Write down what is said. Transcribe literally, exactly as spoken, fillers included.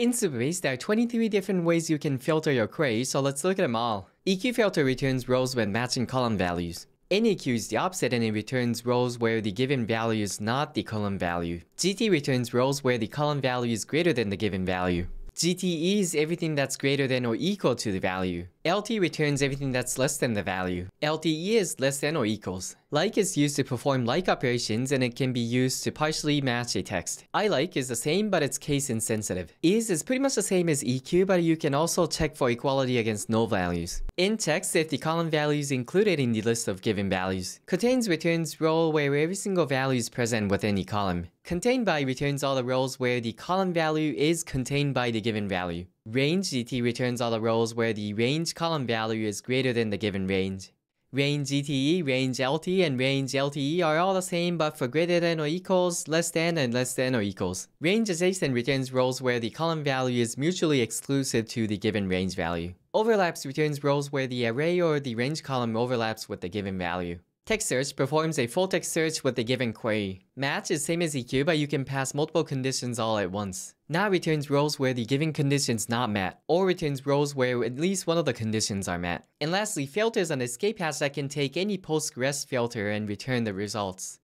In Supabase, there are twenty-three different ways you can filter your queries, so let's look at them all. E Q filter returns rows with matching column values. N E Q is the opposite and it returns rows where the given value is not the column value. G T returns rows where the column value is greater than the given value. G T E is everything that's greater than or equal to the value. L T returns everything that's less than the value. L T E is less than or equals. Like is used to perform like operations and it can be used to partially match a text. ILike is the same but it's case insensitive. Is is pretty much the same as E Q but you can also check for equality against null values. INTEX if the column value is included in the list of given values. Contains returns row where every single value is present within the column. Contained by returns all the rows where the column value is contained by the given value. Range G T returns all the rows where the range column value is greater than the given range. Range G T E, range L T, and range L T E are all the same but for greater than or equals, less than, and less than or equals. Range adjacent returns rows where the column value is mutually exclusive to the given range value. Overlaps returns rows where the array or the range column overlaps with the given value. Text search performs a full text search with the given query. Match is same as E Q but you can pass multiple conditions all at once. Not returns rows where the given conditions not met, or returns rows where at least one of the conditions are met. And lastly, filters an escape hatch that can take any Postgres filter and return the results.